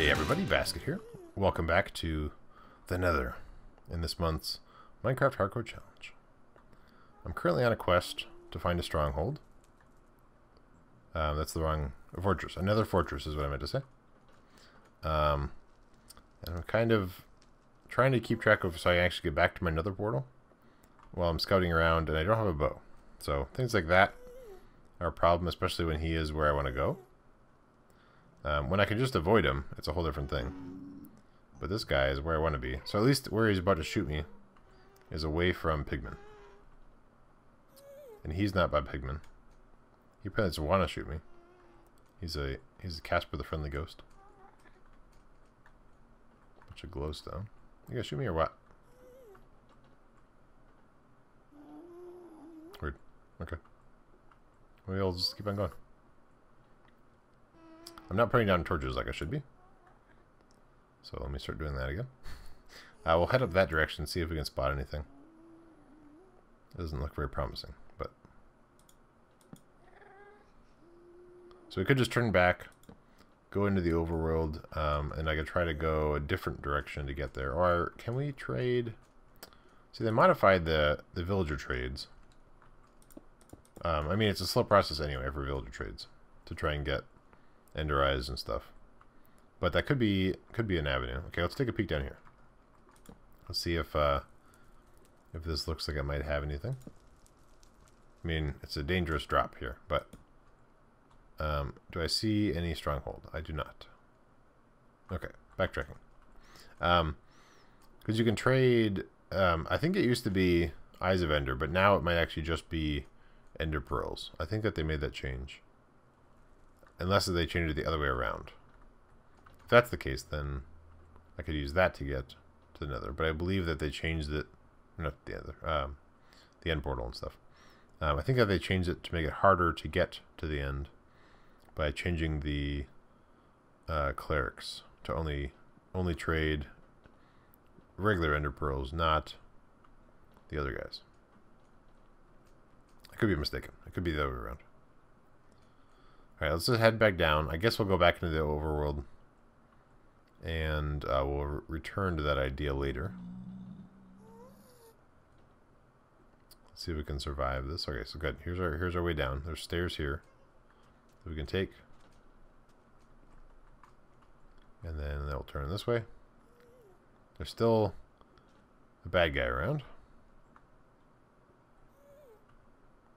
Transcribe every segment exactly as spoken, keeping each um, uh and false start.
Hey everybody, Basket here. Welcome back to the Nether in this month's Minecraft Hardcore Challenge. I'm currently on a quest to find a stronghold. Um, that's the wrong a fortress. Another fortress is what I meant to say. Um, and I'm kind of trying to keep track of so I can actually get back to my Nether portal while I'm scouting around, and I don't have a bow. So things like that are a problem, especially when he is where I want to go. Um, when I can just avoid him, it's a whole different thing. But this guy is where I want to be. So at least where he's about to shoot me is away from Pigman. And he's not by Pigman. He probably doesn't want to shoot me. He's a he's a Casper the Friendly Ghost. Bunch of glowstone. You gonna shoot me or what? Weird. Okay. We'll just keep on going. I'm not putting down torches like I should be. So let me start doing that again. uh, we'll head up that direction and see if we can spot anything. It doesn't look very promising, but... So we could just turn back, go into the overworld, um, and I could try to go a different direction to get there. Or can we trade... See, they modified the, the villager trades. Um, I mean, it's a slow process anyway for villager trades to try and get Ender eyes and stuff, but that could be could be an avenue. Okay, let's take a peek down here. Let's see if uh, if this looks like it might have anything. I mean, it's a dangerous drop here, but um, do I see any stronghold? I do not. Okay, backtracking. Um, because you can trade. Um, I think it used to be Eyes of Ender, but now it might actually just be Ender Pearls. I think that they made that change. Unless they change it the other way around. If that's the case, then I could use that to get to the Nether. But I believe that they changed it, not the other, um, the end portal and stuff. Um, I think that they changed it to make it harder to get to the end by changing the uh, clerics to only only trade regular Ender Pearls, not the other guys. I could be mistaken. It could be the other way around. Alright, let's just head back down. I guess we'll go back into the overworld. And uh, we'll re return to that idea later. Let's see if we can survive this. Okay, so good. Here's our, here's our way down. There's stairs here that we can take. And then they'll turn this way. There's still a bad guy around.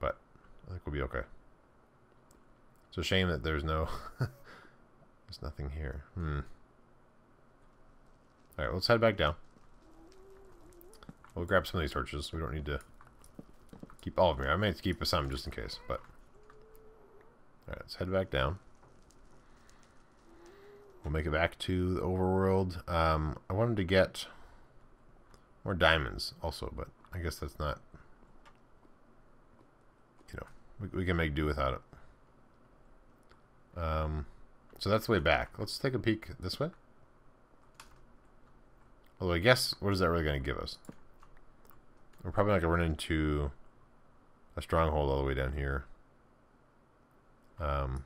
But I think we'll be okay. It's a shame that there's no... there's nothing here. Hmm. Alright, let's head back down. We'll grab some of these torches. We don't need to keep all of them here. I may have to keep some just in case, but... Alright, let's head back down. We'll make it back to the overworld. Um, I wanted to get more diamonds also, but I guess that's not... You know, we, we can make do without it. Um, so that's the way back. Let's take a peek this way. Although I guess, what is that really going to give us? We're probably not going to run into a stronghold all the way down here. Um,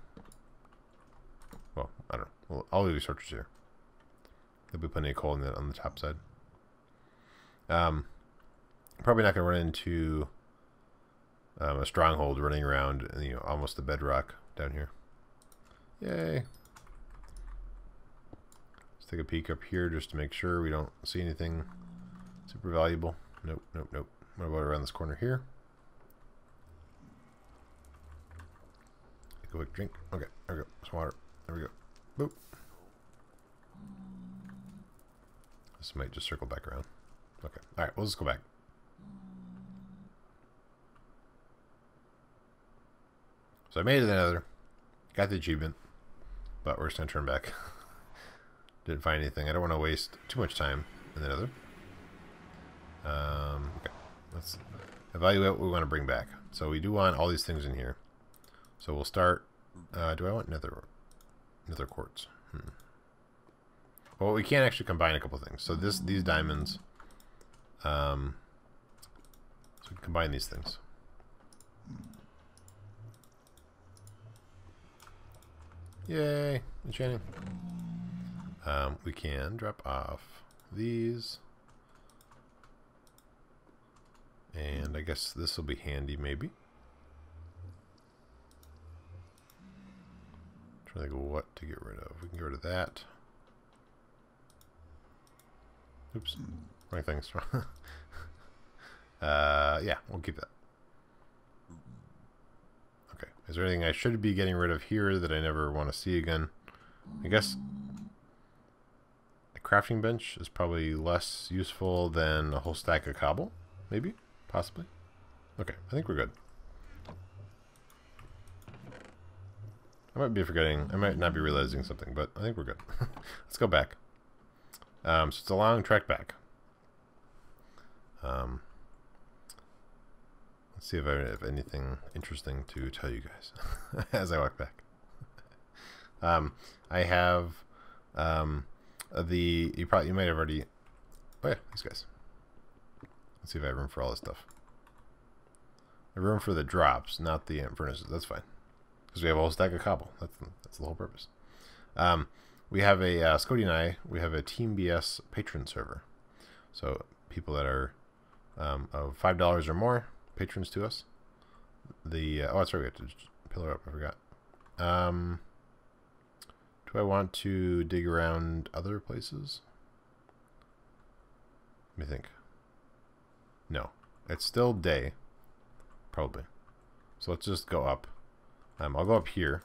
well, I don't know. Well, I'll leave these torches here. There'll be plenty of coal in the, on the top side. Um, probably not going to run into um, a stronghold running around, you know, almost the bedrock down here. Yay. Let's take a peek up here just to make sure we don't see anything super valuable. Nope, nope, nope. What about around this corner here? Take a quick drink. Okay, there we go. Some water. There we go. Boop. This might just circle back around. Okay. Alright, we'll just go back. So I made it another. Got the achievement. But we're just going to turn back. Didn't find anything. I don't want to waste too much time in the Nether. Um, okay. Let's evaluate what we want to bring back. So we do want all these things in here. So we'll start... Uh, do I want nether, nether quartz? Hmm. Well, we can actually combine a couple things. So this, these diamonds... Um, so we can combine these things. Yay! Enchanting. Um, we can drop off these. And I guess this will be handy maybe. I'm trying to think of what to get rid of. We can get rid of that. Oops. Wrong thing's wrong. uh, yeah, we'll keep that. Okay. Is there anything I should be getting rid of here that I never want to see again? I guess the crafting bench is probably less useful than a whole stack of cobble. Maybe? Possibly? Okay, I think we're good. I might be forgetting, I might not be realizing something, but I think we're good. Let's go back. Um, so it's a long trek back. Um, let's see if I have anything interesting to tell you guys as I walk back. um, I have um, the, you probably, you might have already, oh yeah, these guys. Let's see if I have room for all this stuff. I have room for the drops, not the furnaces. That's fine. Because we have a whole stack of cobble. That's the, that's the whole purpose. Um, we have a, uh, Scotty and I, we have a Team B S patron server. So people that are um, of five dollars or more, patrons to us. The uh, oh, that's right. We have to just pillar up. I forgot. Um, do I want to dig around other places? Let me think. No, it's still day, probably. So let's just go up. Um, I'll go up here.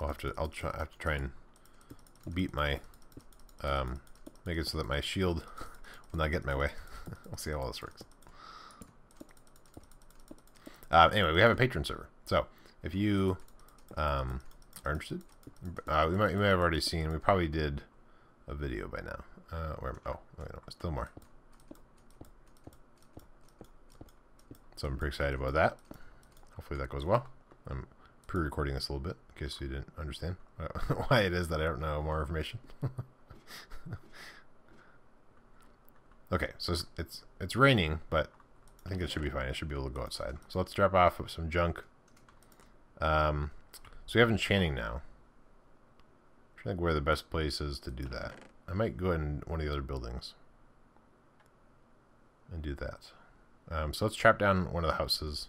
I'll have to. I'll try. I have to try and beat my. Um, make it so that my shield will not get in my way. We'll see how all this works. Uh, anyway, we have a patron server. So if you um, are interested, uh, we might. You may have already seen. We probably did a video by now. Uh, where am I? Oh, wait, no, still more. So I'm pretty excited about that. Hopefully that goes well. I'm pre-recording this a little bit in case you didn't understand why it is that I don't know more information. Okay, so it's, it's it's raining, but I think it should be fine. I should be able to go outside. So let's drop off some junk. Um, so we have enchanting now. I'm trying to think where the best place is to do that. I might go in one of the other buildings and do that. Um, so let's trap down one of the houses.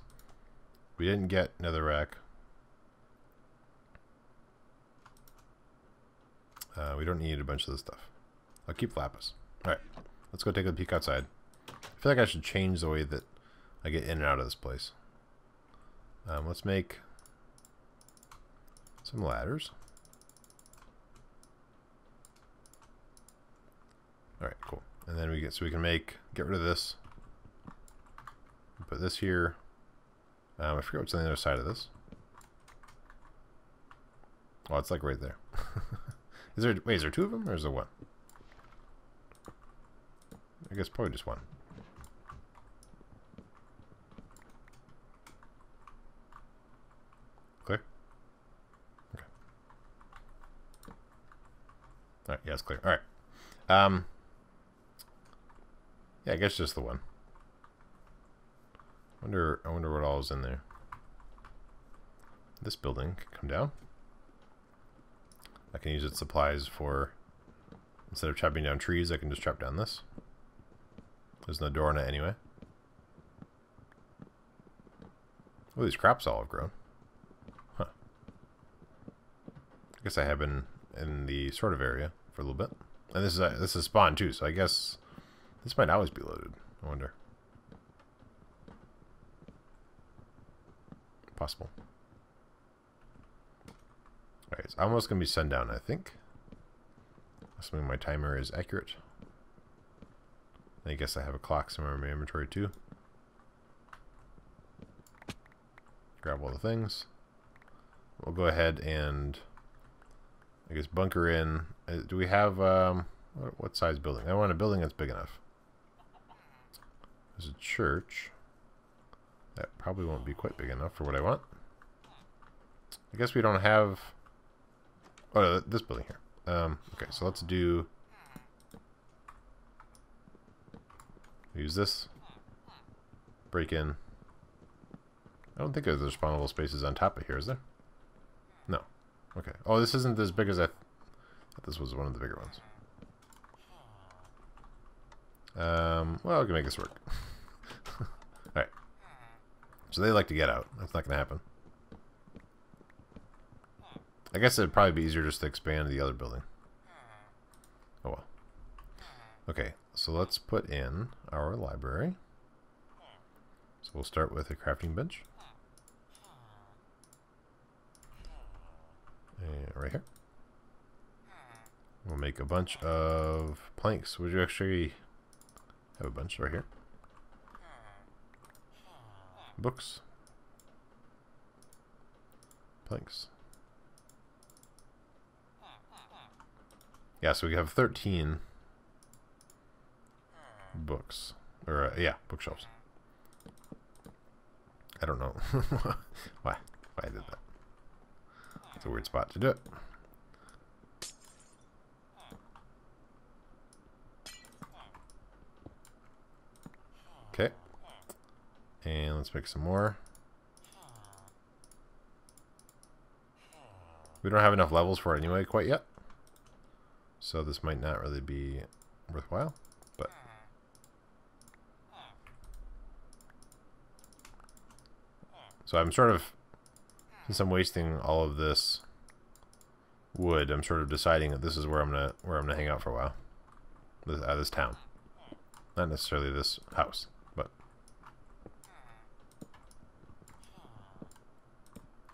We didn't get netherrack. Uh, we don't need a bunch of this stuff. I'll keep lapis. Alright, let's go take a peek outside. I feel like I should change the way that I get in and out of this place. Um, let's make some ladders. All right, cool. And then we get so we can make get rid of this. Put this here. Um, I forget what's on the other side of this. Oh, it's like right there. Is there wait? Is there two of them, or is there one? I guess probably just one. Clear? Okay. All right. Yeah, it's clear. All right. Um. Yeah, I guess just the one. Wonder, I wonder what all is in there. This building can come down. I can use its supplies for, instead of chopping down trees, I can just chop down this. There's no door in it anyway. Oh, these crops all have grown. Huh. I guess I have been in the sort of area for a little bit. And this is a, this is spawn too, so I guess this might always be loaded. I wonder. Possible. Alright, it's almost going to be sundown, I think. Assuming my timer is accurate. I guess I have a clock somewhere in my inventory too. Grab all the things. We'll go ahead and I guess bunker in. Uh, do we have um, what, what size building? I want a building that's big enough. There's a church. That probably won't be quite big enough for what I want. I guess we don't have. Oh, no, this building here. Um, okay, so let's do. Use this. Break in. I don't think there's spawnable spaces on top of here, is there? No. Okay. Oh, this isn't as big as I th thought. This was one of the bigger ones. Um, well, I can make this work. Alright. So they like to get out. That's not going to happen. I guess it'd probably be easier just to expand the other building. Oh well. Okay, so let's put in our library. So we'll start with a crafting bench. And right here. We'll make a bunch of planks. Would you actually have a bunch right here? Books. Planks. Yeah, so we have thirteen books. Or, uh, yeah, bookshelves. I don't know why, why I did that. It's a weird spot to do it. Okay. And let's make some more. We don't have enough levels for it anyway quite yet. So this might not really be worthwhile, but so I'm sort of, since I'm wasting all of this wood, I'm sort of deciding that this is where I'm gonna where I'm gonna hang out for a while. This, uh, this town, not necessarily this house, but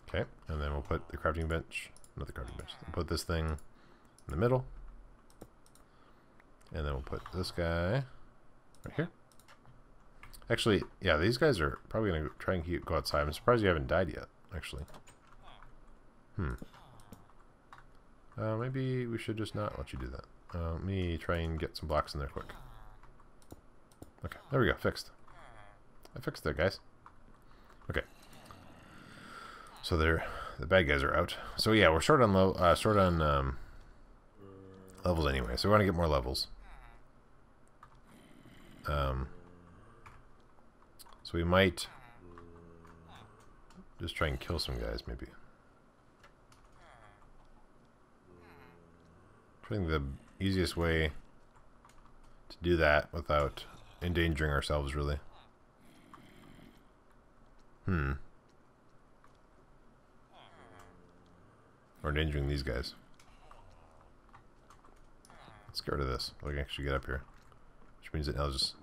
okay. And then we'll put the crafting bench, not the crafting bench. We'll put this thing in the middle. And then we'll put this guy right here. Actually, yeah, these guys are probably going to try and keep, go outside. I'm surprised you haven't died yet, actually. Hmm. Uh, maybe we should just not let you do that. Uh, let me try and get some blocks in there quick. Okay, there we go, fixed. I fixed that, guys. Okay. So they're, the bad guys are out. So yeah, we're short on, low, uh, short on um, levels anyway, so we want to get more levels. Um, so we might just try and kill some guys, maybe. I think the easiest way to do that without endangering ourselves, really. Hmm. Or endangering these guys. Let's get rid of this. I can actually get up here, which means that now it's just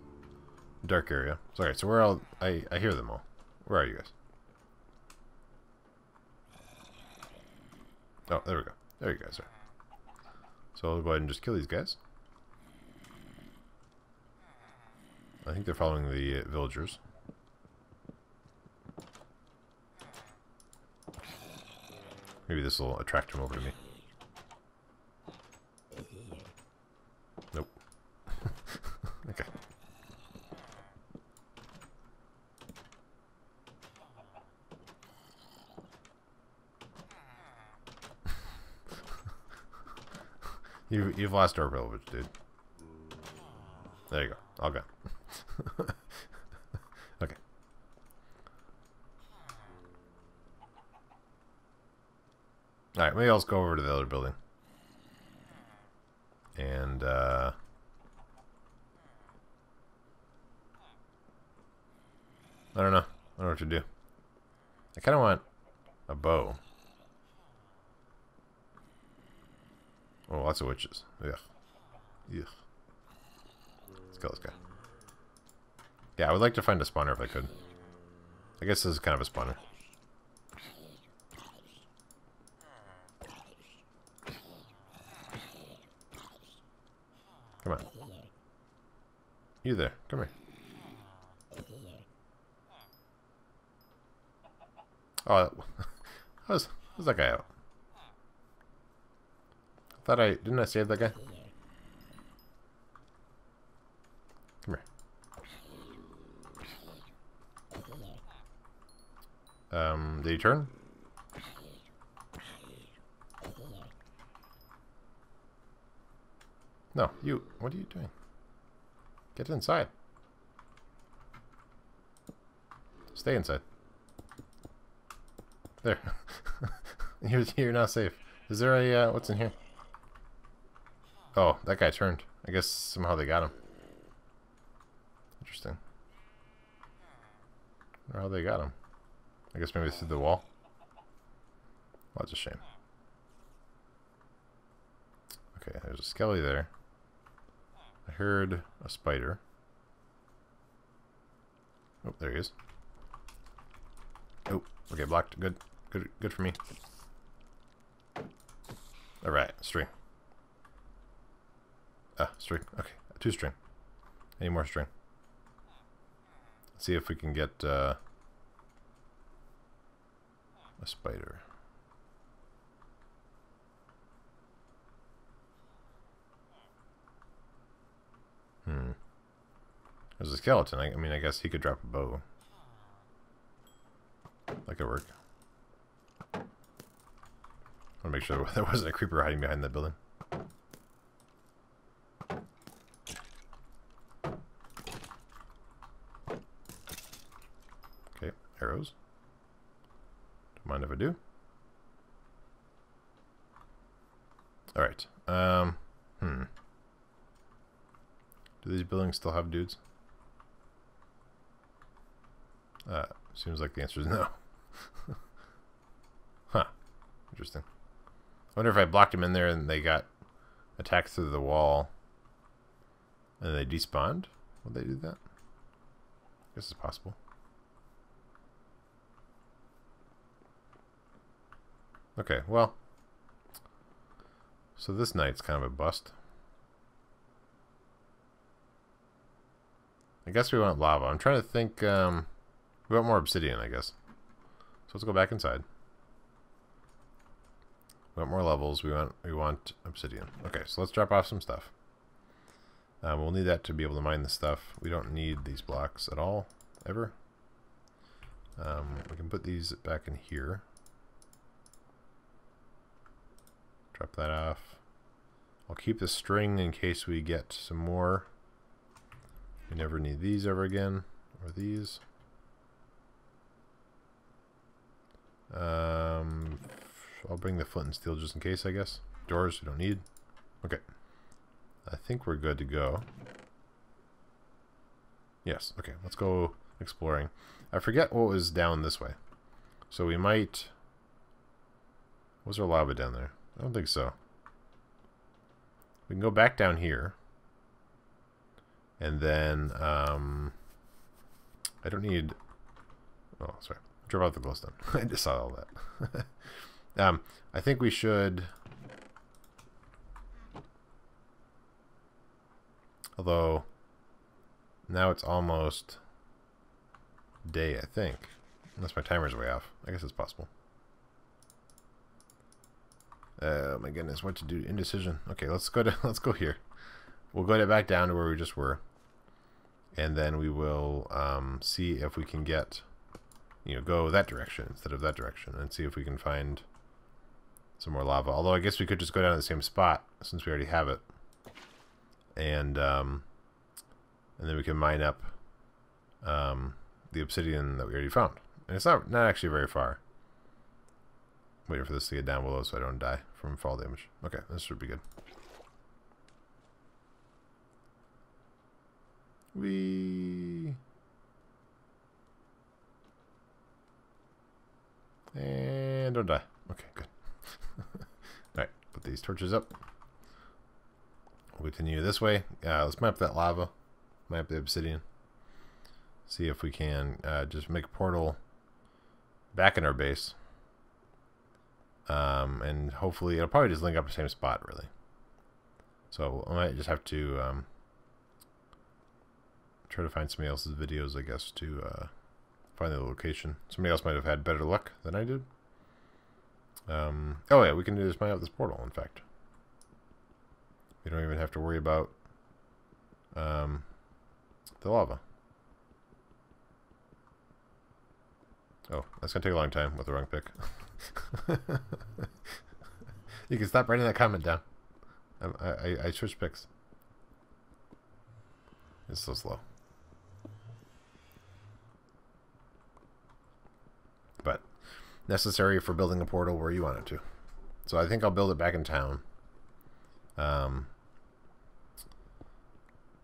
dark area. Sorry, so where all I I hear them all. Where are you guys? Oh, there we go. There you guys are. So I'll go ahead and just kill these guys. I think they're following the uh, villagers. Maybe this will attract them over to me. Nope. Okay. you you've lost our village, dude. There you go. All gone. Okay. All right. Maybe I'll just go over to the other building. And uh I don't know. I don't know what to do. I kinda want a bow. Oh, lots of witches. Ugh. Ugh. Let's kill this guy. Yeah, I would like to find a spawner if I could. I guess this is kind of a spawner. Come on. You there. Come here. Oh, how's, how's that guy out? I thought I... Didn't I save that guy? Come here. Um, did he turn? No, you... What are you doing? Get inside. Stay inside. There. You're, you're not safe. Is there a, uh, what's in here? Oh, that guy turned. I guess somehow they got him. Interesting. I wonder how they got him. I guess maybe through the wall. Well, that's a shame. Okay, there's a skelly there. I heard a spider. Oh, there he is. Oh, okay, blocked. Good. Good good for me. Alright, string. Ah, string. Okay, two string. Any more string. Let's see if we can get uh, a spider. Hmm. There's a skeleton. I, I mean, I guess he could drop a bow. That could work. I want to make sure there wasn't a creeper hiding behind that building. Okay, arrows. Don't mind if I do. Alright. Um, hmm. Do these buildings still have dudes? Uh, seems like the answer is no. Huh. Interesting. I wonder if I blocked them in there and they got attacked through the wall and they despawned? Would they do that? I guess it's possible. Okay, well. So this night's kind of a bust. I guess we want lava. I'm trying to think, um... we want more obsidian, I guess. So let's go back inside. We want more levels. We want we want obsidian. Okay, so let's drop off some stuff. Um, we'll need that to be able to mine the stuff. We don't need these blocks at all, ever. Um, we can put these back in here. Drop that off. I'll keep the string in case we get some more. We never need these ever again, or these. Um, I'll bring the flint and steel just in case, I guess. Doors we don't need. Okay. I think we're good to go. Yes, okay. Let's go exploring. I forget what was down this way. So we might... Was there lava down there? I don't think so. We can go back down here. And then, um... I don't need... Oh, sorry. Drop out the glowstone. I just saw all that. um, I think we should... Although, now it's almost day, I think. Unless my timer's way off. I guess it's possible. Oh my goodness, what to do? Indecision. Okay, let's go to, let's go here. We'll go back down to where we just were. And then we will um, see if we can get... you know, go that direction instead of that direction and see if we can find some more lava. Although I guess we could just go down to the same spot since we already have it. And um, and then we can mine up um, the obsidian that we already found. And it's not, not actually very far. I'm waiting for this to get down below so I don't die from fall damage. Okay, this should be good. Whee! And don't die. Okay, good. Alright, put these torches up. We'll continue this way. Uh, let's map that lava. Map the obsidian. See if we can uh, just make a portal back in our base. Um, and hopefully, it'll probably just link up to the same spot, really. So, I might just have to um, try to find somebody else's videos, I guess, to... Uh, find the location. Somebody else might have had better luck than I did. Um, oh yeah, we can just mine out this portal, in fact. We don't even have to worry about um, the lava. Oh, that's going to take a long time with the wrong pick. You can stop writing that comment down. I, I, I switched picks. It's so slow. necessary for building a portal where you want it to. So I think I'll build it back in town. Um,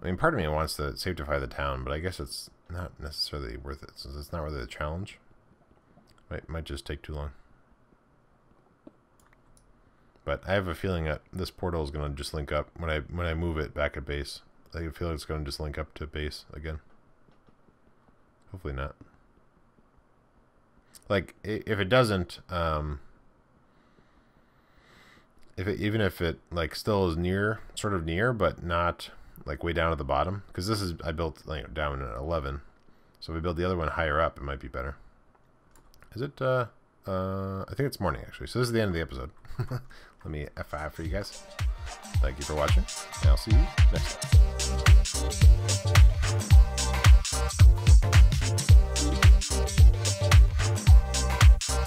I mean, part of me wants to safetify the town, but I guess it's not necessarily worth it, since it's not really a challenge. It might just take too long. But I have a feeling that this portal is going to just link up when I when I move it back at base. I feel like it's going to just link up to base again. Hopefully not. Like, if it doesn't, um, if it, even if it like still is near, sort of near, but not like way down at the bottom, because this is I built like down at eleven, so if we build the other one higher up, it might be better. Is it? Uh, uh, I think it's morning actually. So this is the end of the episode. Let me F five for you guys. Thank you for watching, and I'll see you next time.